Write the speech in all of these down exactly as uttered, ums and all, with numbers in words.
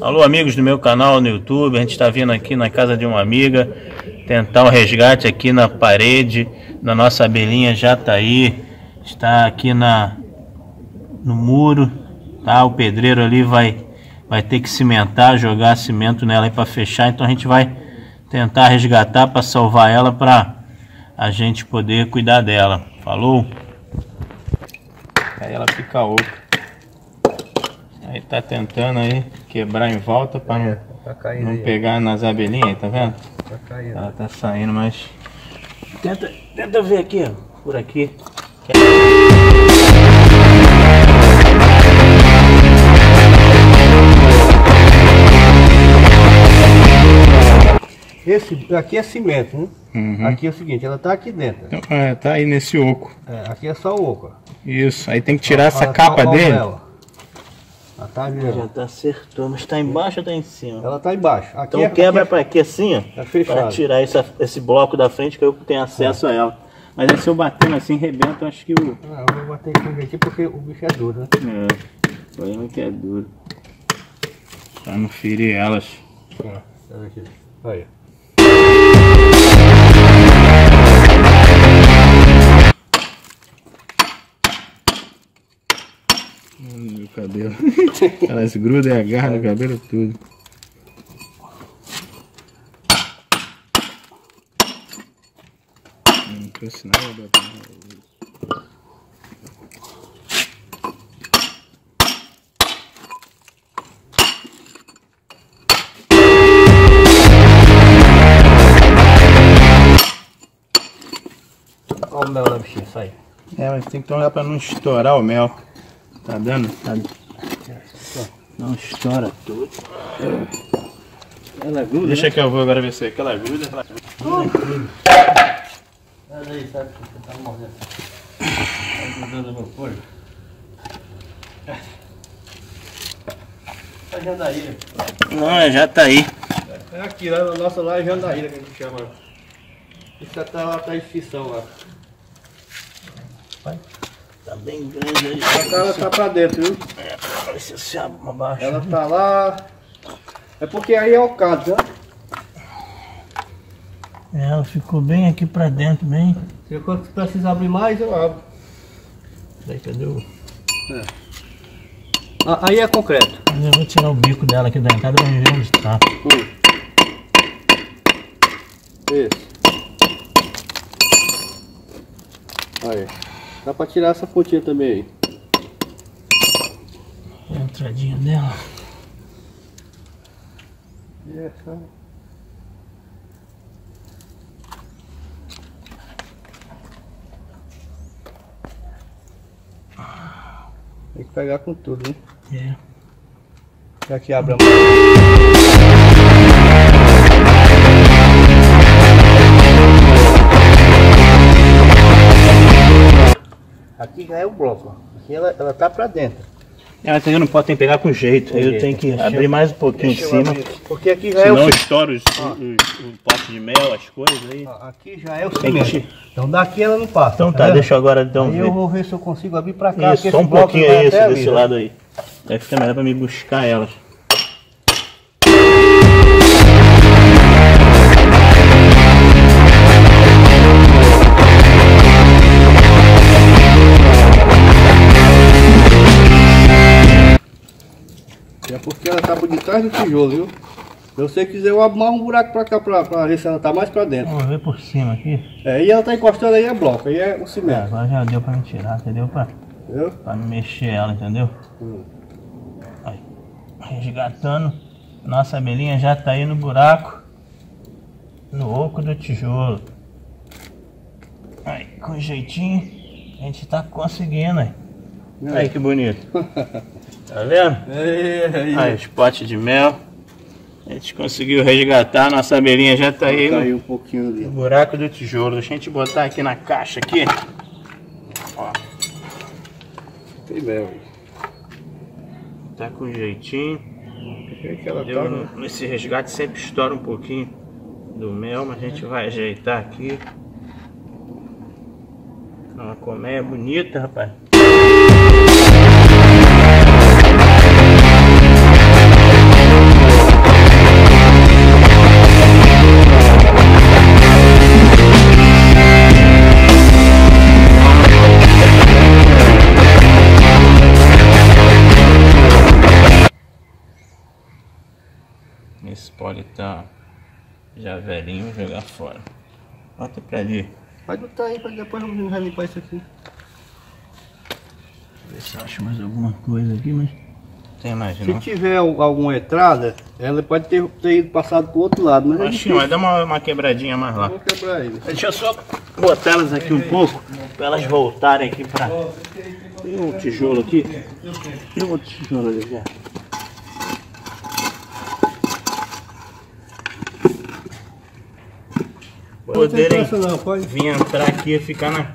Alô, amigos do meu canal no YouTube, a gente está vindo aqui na casa de uma amiga tentar um resgate aqui na parede da nossa abelhinha Jataí. Está aqui na, no muro, tá? O pedreiro ali vai, vai ter que cimentar, jogar cimento nela para fechar, então a gente vai tentar resgatar para salvar ela, para a gente poder cuidar dela. Falou? Aí ela fica oca. Aí tá tentando aí quebrar em volta para é, não, tá não aí, pegar ó. Nas abelhinhas, tá vendo? Tá caindo. Ela tá saindo, mas... Tenta, tenta ver aqui, ó, por aqui. Esse aqui é cimento, né? Uhum. Aqui é o seguinte, ela tá aqui dentro. Então, é, tá aí nesse oco. É, aqui é só o oco. Isso, aí tem que tirar ó, essa capa dele. Dela. Ela tá ali, já tá acertou, mas tá embaixo ou tá em cima? Ela tá embaixo. Aqui então é, quebra aqui, pra aqui assim, ó. Tá fechado. Pra tirar esse, esse bloco da frente que eu tenho acesso é. a ela. Mas aí, se eu batendo assim, rebento, acho que o... Ah, eu vou bater com ele aqui porque o bicho é duro, né? É, o problema que é duro. Pra não ferir elas. Ah, olha aqui. Olha. Meu cabelo. Elas grudam e agarram no cabelo tudo. Não trouxe nada da barra. Olha o mel da bichinha, sai. É, mas tem que tomar pra não estourar o mel. Tá dando? Tá... Não estoura tudo. Ela gruda. Deixa né? que eu vou agora ver se é que ela gruda. Ela gruda. Olha aí, sabe que você tá mordendo. Tá grudando meu couro. É jandaíra. Não, é Jataí. É aqui, lá no nosso lá é jandaíra que a gente chama. Isso tá lá, tá em fissão lá. Vai. Tá bem grande aí. A cara tá pra dentro, viu? É, parece se abre pra baixo. Ela tá lá. É porque aí é o caso, né? Ela ficou bem aqui pra dentro, bem. Se quando precisa abrir mais, eu abro. Daí cadê o... É. Ah, aí é concreto. Eu vou tirar o bico dela aqui da entrada pra ver onde tá. Um. Isso. Aí. Dá pra tirar essa pontinha também aí. É a entradinha dela. E essa... Tem que pegar com tudo, né? É. Será que abre a mão? Aqui já é o bloco, aqui ela, ela tá pra dentro. Ela não pode pegar com jeito, eu jeito. tenho que deixa abrir eu, mais um pouquinho em cima. Porque aqui já senão é o... estoura os, ah. os, os, os potes de mel, as coisas aí. Ah, aqui já é o cimento. Que... Então daqui ela não passa. Então tá, tá deixa eu agora então ver. Eu vou ver se eu consigo abrir pra cá. Isso, só um pouquinho é isso, desse ali, lado aí. Vai ficar melhor pra mim buscar elas. Porque ela tá por detrás do tijolo, viu? Se você quiser, eu abro mais um buraco pra cá pra, pra ver se ela tá mais pra dentro. Vamos ver por cima aqui. É, e ela tá encostando aí a bloco, aí é o cimento. É, agora já deu pra me tirar, entendeu? Pra, entendeu? pra mexer ela, entendeu? Hum. Aí, resgatando. Nossa abelhinha já tá aí no buraco. No oco do tijolo. Aí, com jeitinho, a gente tá conseguindo aí. É. Aí que bonito. Tá vendo? Aí, aí. aí os potes de mel. A gente conseguiu resgatar, nossa abelhinha já tá aí. Caiu um pouquinho ali. No buraco do tijolo. Deixa a gente botar aqui na caixa aqui. Ó. Tem mel. Tá com jeitinho. É que ela tá, né? Nesse resgate sempre estoura um pouquinho do mel, mas a gente vai ajeitar aqui. Uma colmeia bonita, rapaz. pode estar tá já velhinho, jogar fora. Bota pra ali. Pode botar aí, pra depois vamos limpar isso aqui. Deixa eu ver se eu acho mais alguma coisa aqui, mas não tem mais não. Se tiver alguma entrada, ela pode ter, ter ido passado pro outro lado, mas acho que vai dar uma, uma quebradinha mais lá. Vou quebrar ele. Deixa eu só botar elas aqui um pouco, pra elas voltarem aqui pra... Tem um tijolo aqui. Tem um outro tijolo ali já. Poderem vir entrar aqui e ficar na,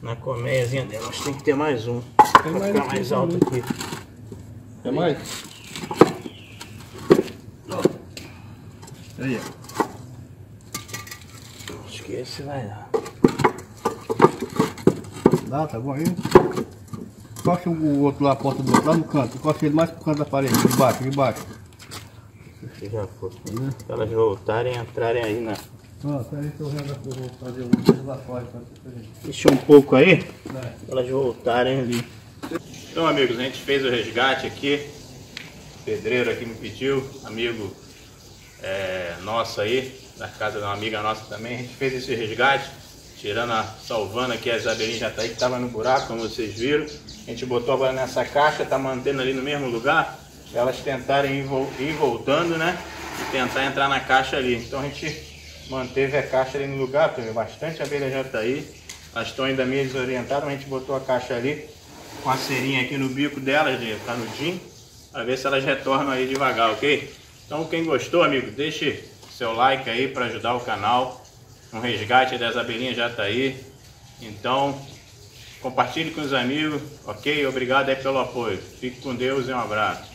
na colmeiazinha dela. Nós tem que ter mais um. Tem pra mais ficar mais alto também. Aqui. Tem aí. Mais? Aí, ó. Acho que esse vai dar. Dá, tá bom aí? Encosta o outro lá, a porta do outro lá no canto. Encosta ele mais pro canto da parede, de baixo, de baixo. Deixa já for. Uhum. Se elas voltarem, entrarem aí na... Ó, tá aí que eu vou fazer um pouco lá fora. Deixa um pouco aí, pra elas voltarem ali. Então, amigos, a gente fez o resgate aqui. O pedreiro aqui me pediu, amigo é, nosso aí, da casa de uma amiga nossa também. A gente fez esse resgate, tirando, a, salvando aqui as abelhinhas já tá aí, que tava no buraco, como vocês viram. A gente botou agora nessa caixa, tá mantendo ali no mesmo lugar, pra elas tentarem ir, vo ir voltando, né? E tentar entrar na caixa ali. Então, a gente... manteve a caixa ali no lugar, teve bastante abelha jataí. Elas estão ainda meio desorientadas, mas a gente botou a caixa ali com a cerinha aqui no bico delas, de canudinho, para ver se elas retornam aí devagar, ok? Então quem gostou, amigo, deixe seu like aí para ajudar o canal, um resgate das abelhinhas jataí. Então compartilhe com os amigos, ok? Obrigado aí pelo apoio. Fique com Deus e um abraço.